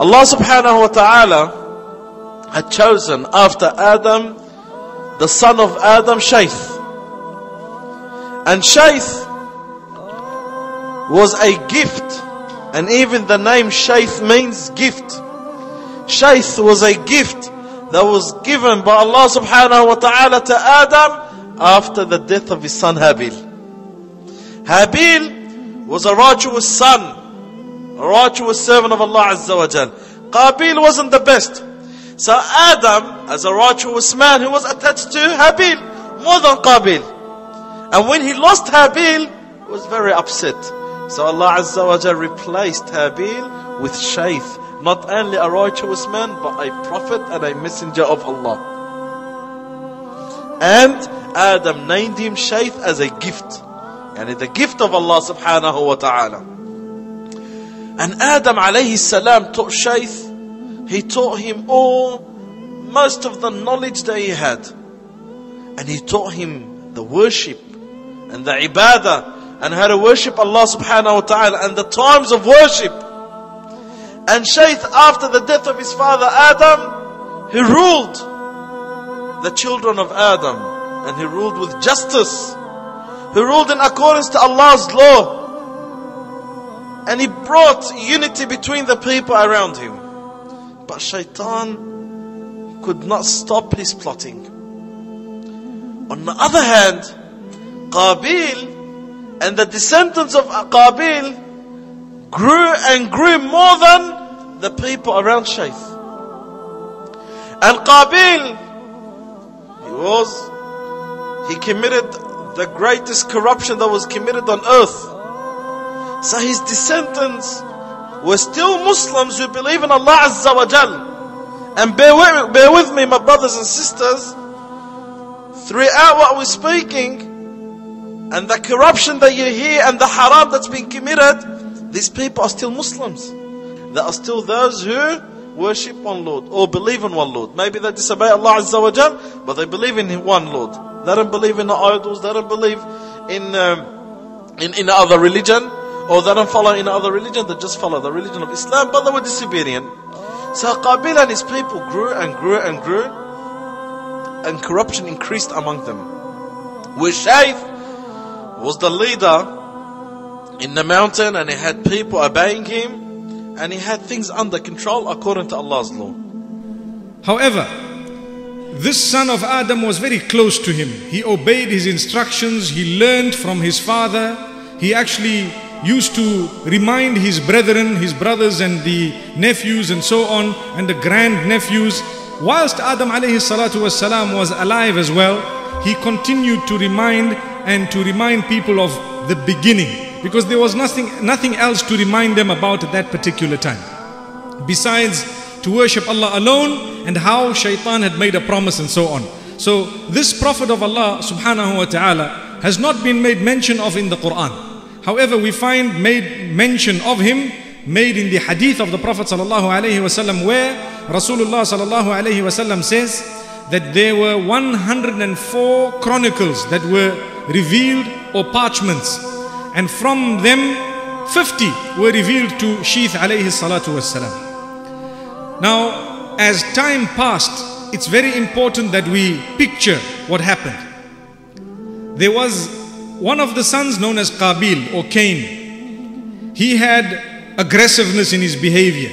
Allah subhanahu wa ta'ala had chosen after Adam, the son of Adam, Shayth. And Sheeth was a gift, and even the name Sheeth means gift. Sheeth was a gift that was given by Allah subhanahu wa ta'ala to Adam after the death of his son Habil. Habil was a righteous son, a righteous servant of Allah Azza wa Jal. Qabil wasn't the best. So Adam, as a righteous man, he was attached to Habil more than Qabil. And when he lost Habil, he was very upset. So Allah Azza wa Jal replaced Habil with Sheeth, not only a righteous man, but a prophet and a messenger of Allah. And Adam named him Sheeth as a gift, and the gift of Allah subhanahu wa ta'ala. And Adam alayhi salam taught Sheeth, he taught him most of the knowledge that he had. And he taught him the worship and the ibadah, and how to worship Allah subhanahu wa ta'ala, and the times of worship. And Sheeth, after the death of his father Adam, he ruled the children of Adam, and he ruled with justice. He ruled in accordance to Allah's law, and he brought unity between the people around him. But Shaitan could not stop his plotting. On the other hand, Qabil and the descendants of Qabil grew and grew more than the people around Sheeth. And Qabil, he committed the greatest corruption that was committed on earth. So his descendants were still Muslims who believe in Allah Azza wa Jal. And bear with me, my brothers and sisters, throughout what we're speaking, and the corruption that you hear and the haram that's been committed, these people are still Muslims. They are still those who worship one Lord or believe in one Lord. Maybe they disobey Allah Azza wa Jal, but they believe in one Lord. They don't believe in the idols, they don't believe in other religion, or they don't follow in other religion, they just follow the religion of Islam, but they were disobedient. So Qabil and his people grew and grew and grew, and corruption increased among them. With Sheeth was the leader in the mountain, and he had people obeying him, and he had things under control according to Allah's law. However, this son of Adam was very close to him. He obeyed his instructions, he learned from his father, he actually used to remind his brethren, his brothers and the nephews and so on, and the grand nephews. Whilst Adam alayhi salatu wasalam was alive as well, he continued to remind people of the beginning, because there was nothing else to remind them about at that particular time, besides to worship Allah alone, and how Shaitan had made a promise and so on. So this Prophet of Allah subhanahu wa ta'ala has not been made mention of in the Quran. However, we find made mention of him made in the hadith of the Prophet sallallahu alaihi wasallam, where Rasulullah sallallahu alaihi wasallam says that there were 104 chronicles that were revealed, or parchments, and from them 50 were revealed to Sheeth alayhi salatu wassalam. Now, as time passed, it's very important that we picture what happened. There was one of the sons known as Qabil or Cain. He had aggressiveness in his behavior.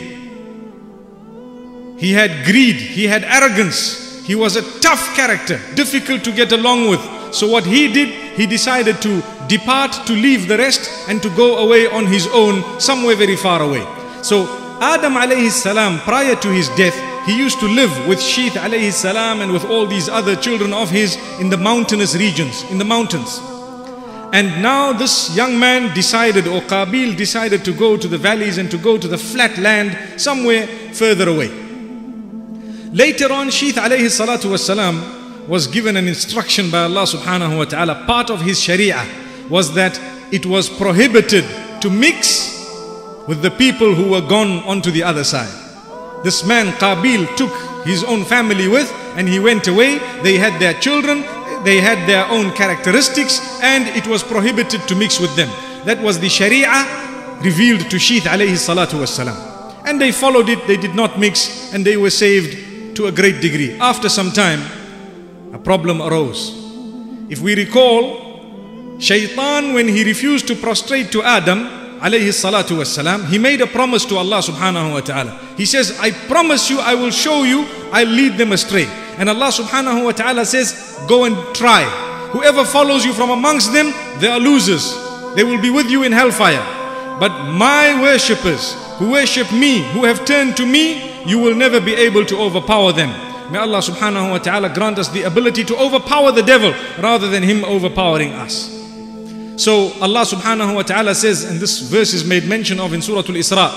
He had greed, he had arrogance. He was a tough character, difficult to get along with. So what he did, he decided to depart, to leave the rest, and to go away on his own, somewhere very far away. So Adam alayhi salam, prior to his death, he used to live with Sheeth alayhi salam and with all these other children of his in the mountainous regions, in the mountains. And now this young man decided, or Qabil decided, to go to the valleys and to go to the flat land somewhere further away. Later on, Sheeth alayhi salatu wasalam was given an instruction by Allah subhanahu wa ta'ala. Part of his sharia was that it was prohibited to mix with the people who were gone onto the other side. This man Qabil took his own family with, and he went away. They had their children, they had their own characteristics, and it was prohibited to mix with them. That was the sharia revealed to Sheeth alayhi salatu wasalam. and they followed it, they did not mix, and they were saved to a great degree. After some time, a problem arose. If we recall, Shaitan, when he refused to prostrate to Adam alayhi salatu wassalam, he made a promise to Allah subhanahu wa ta'ala. He says, I promise you, I will show you, I'll lead them astray. And Allah subhanahu wa ta'ala says, go and try. Whoever follows you from amongst them, they are losers. They will be with you in hellfire. But my worshippers, who worship me, who have turned to me, you will never be able to overpower them. May Allah subhanahu wa ta'ala grant us the ability to overpower the devil rather than him overpowering us. So Allah subhanahu wa ta'ala says, and this verse is made mention of in Surah Al-Isra,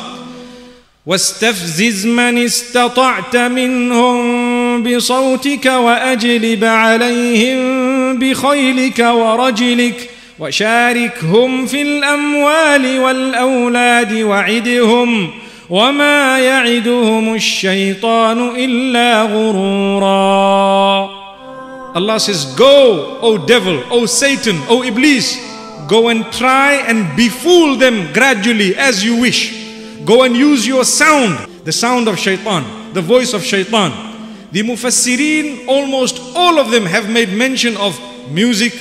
وَاسْتَفْزِزْ مَنِ اسْتَطَعْتَ مِنْهُمْ بِصَوْتِكَ وَأَجْلِبْ عَلَيْهِمْ بِخَيْلِكَ وَرَجِلِكَ وَشَارِكْهُمْ فِي الْأَمْوَالِ وَالْأَوْلَادِ وَعِدْهُمْ وَمَا يَعِدُهُمُ الشَّيْطَانُ إِلَّا غُرُورًا. Allah says, go, O devil, O Satan, O Iblis, go and try and befool them gradually as you wish. Go and use your sound, the sound of shaitan, the voice of shaitan. The Mufassireen, almost all of them, have made mention of music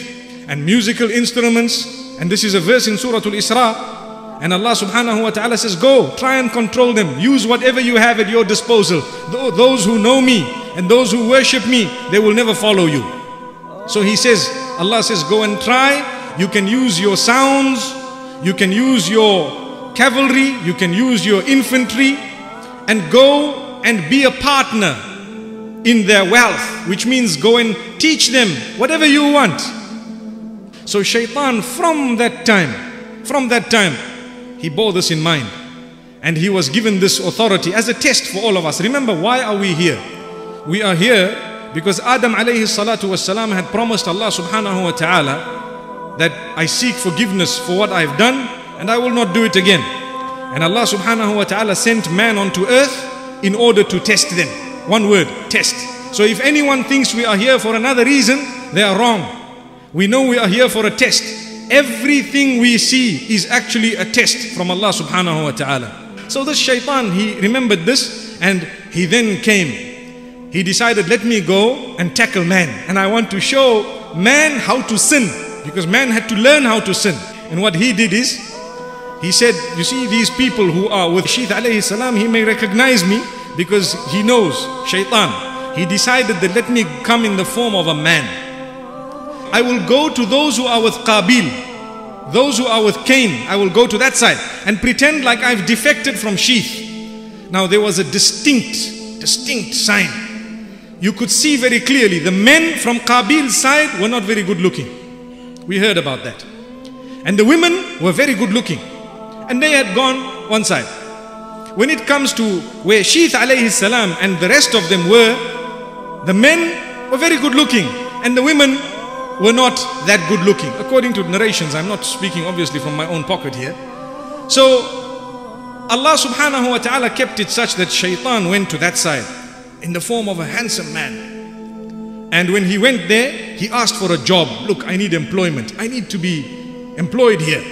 and musical instruments. And this is a verse in Surah Al-Isra. And Allah subhanahu wa ta'ala says, go, try and control them. Use whatever you have at your disposal. Those who know me and those who worship me, they will never follow you. So he says, Allah says, go and try. You can use your sounds, you can use your cavalry, you can use your infantry, and go and be a partner in their wealth, which means go and teach them whatever you want. So Shaitan, from that time, he bore this in mind, and he was given this authority as a test for all of us. Remember, why are we here? We are here because Adam alayhi salatu wassalam had promised Allah subhanahu wa ta'ala that I seek forgiveness for what I've done and I will not do it again. And Allah subhanahu wa ta'ala sent man onto earth in order to test them. One word, test. So if anyone thinks we are here for another reason, they are wrong. We know we are here for a test. Everything we see is actually a test from Allah subhanahu wa ta'ala. So this shaitan, he remembered this and he then came. He decided, let me go and tackle man. And I want to show man how to sin. Because man had to learn how to sin. And what he did is, he said, you see these people who are with Sheeth alayhi salam, he may recognize me because he knows shaitan. He decided that let me come in the form of a man. I will go to those who are with Qabil, those who are with Cain, I will go to that side and pretend like I've defected from Sheeth. Now there was a distinct sign. You could see very clearly the men from Qabil's side were not very good looking. We heard about that. And the women were very good looking. And they had gone one side. When it comes to where Sheeth alayhi salam and the rest of them were, the men were very good looking and the women were not that good looking. According to narrations, I'm not speaking obviously from my own pocket here. So Allah subhanahu wa ta'ala kept it such that shaitan went to that side in the form of a handsome man. And when he went there, he asked for a job. Look, I need employment. I need to be employed here.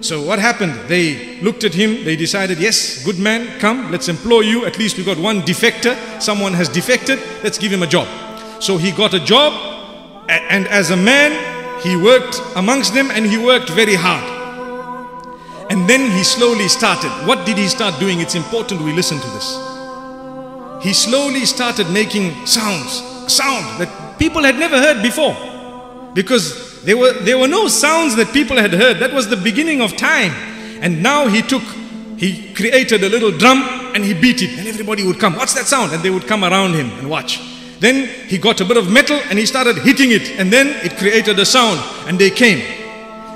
So what happened? They looked at him. They decided, yes, good man, come, let's employ you. At least we got one defector. Someone has defected. Let's give him a job. So he got a job. And as a man, he worked amongst them and he worked very hard. And then he slowly started. What did he start doing? It's important we listen to this. He slowly started making sound that people had never heard before, because there were no sounds that people had heard. That was the beginning of time. And now he created a little drum and he beat it, and everybody would come, what's that sound? And they would come around him and watch. Then he got a bit of metal and he started hitting it, and then it created a sound and they came.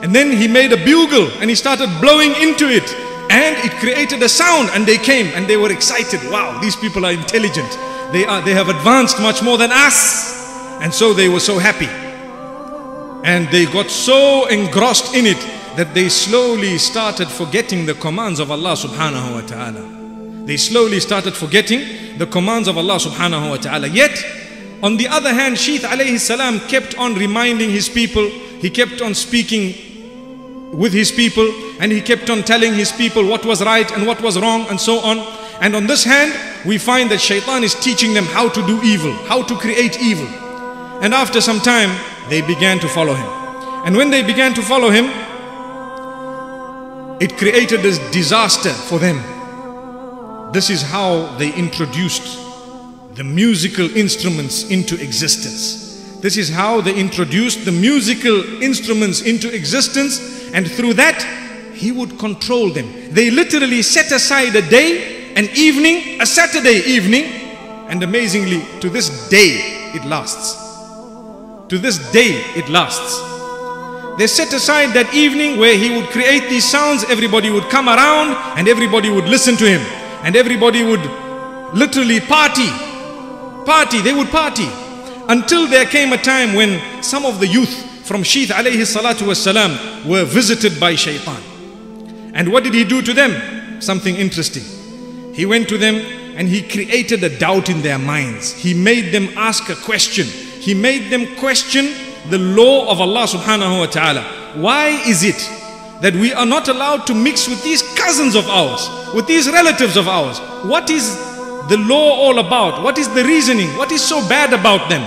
And then he made a bugle and he started blowing into it, and it created a sound and they came, and they were excited. Wow, these people are intelligent. They have advanced much more than us. And so they were so happy. And they got so engrossed in it that they slowly started forgetting the commands of Allah subhanahu wa ta'ala. They slowly started forgetting the commands of Allah subhanahu wa ta'ala. Yet, on the other hand, Sheeth alayhi salam kept on reminding his people. He kept on speaking with his people. And he kept on telling his people what was right and what was wrong and so on. And on this hand, we find that shaitan is teaching them how to do evil, how to create evil. And after some time, they began to follow him. And when they began to follow him, it created this disaster for them. This is how they introduced the musical instruments into existence. This is how they introduced the musical instruments into existence, and through that, he would control them. They literally set aside a day, an evening, a Saturday evening, and amazingly, to this day, it lasts. To this day, it lasts. They set aside that evening where he would create these sounds, everybody would come around and everybody would listen to him. And everybody would literally party, they would party. Until there came a time when some of the youth from Sheeth alayhi salatu wasalam were visited by shaitan. And what did he do to them? Something interesting. He went to them and he created a doubt in their minds. He made them ask a question. He made them question the law of Allah subhanahu wa ta'ala. Why is it that we are not allowed to mix with these cousins of ours, with these relatives of ours? What is the law all about? What is the reasoning? What is so bad about them?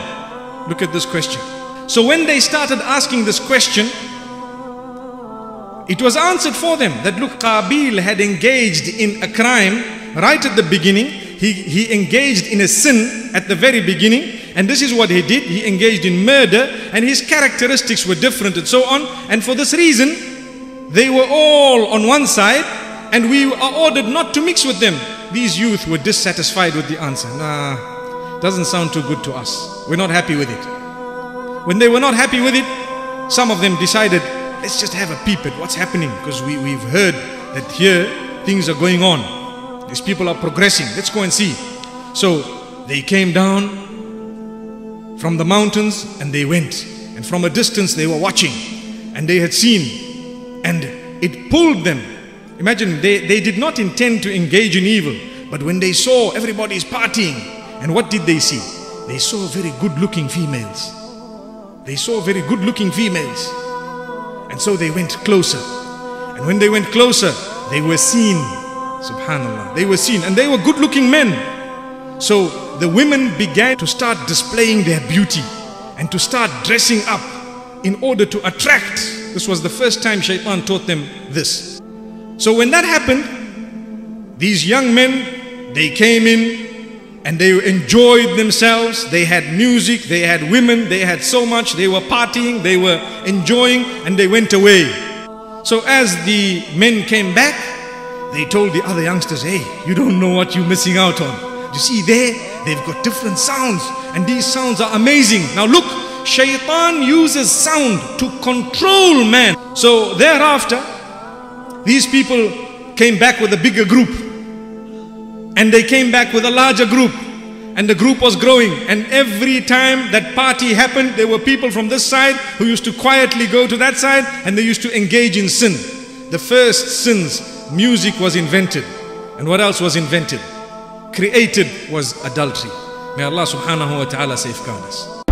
Look at this question. So when they started asking this question, it was answered for them that look, Qabil had engaged in a crime right at the beginning. He engaged in a sin at the very beginning. And this is what he did. He engaged in murder and his characteristics were different and so on. And for this reason, they were all on one side and we are ordered not to mix with them. These youth were dissatisfied with the answer. Nah, doesn't sound too good to us. We're not happy with it. When they were not happy with it, some of them decided, let's just have a peep at what's happening, because we've heard that here things are going on. These people are progressing. Let's go and see. So they came down from the mountains and they went, and from a distance they were watching and they had seen, and it pulled them. Imagine, they did not intend to engage in evil, but when they saw everybody's partying, and what did they see? They saw very good looking females. They saw very good looking females, and so they went closer, and when they went closer they were seen. Subhanallah, they were seen, and they were good looking men. So the women began to start displaying their beauty and to start dressing up in order to attract. This was the first time shaitan taught them this. So when that happened, these young men, they came in and they enjoyed themselves. They had music, they had women, they had so much. They were partying, they were enjoying, and they went away. So as the men came back, they told the other youngsters, hey, you don't know what you're missing out on. You see there, they've got different sounds, and these sounds are amazing. Now look, shaitan uses sound to control man. So thereafter, these people came back with a bigger group, and they came back with a larger group, and the group was growing. And every time that party happened, there were people from this side who used to quietly go to that side, and they used to engage in sin. The first sins, music was invented. And what else was invented? Created was adultery. May Allah subhanahu wa ta'ala safeguard us.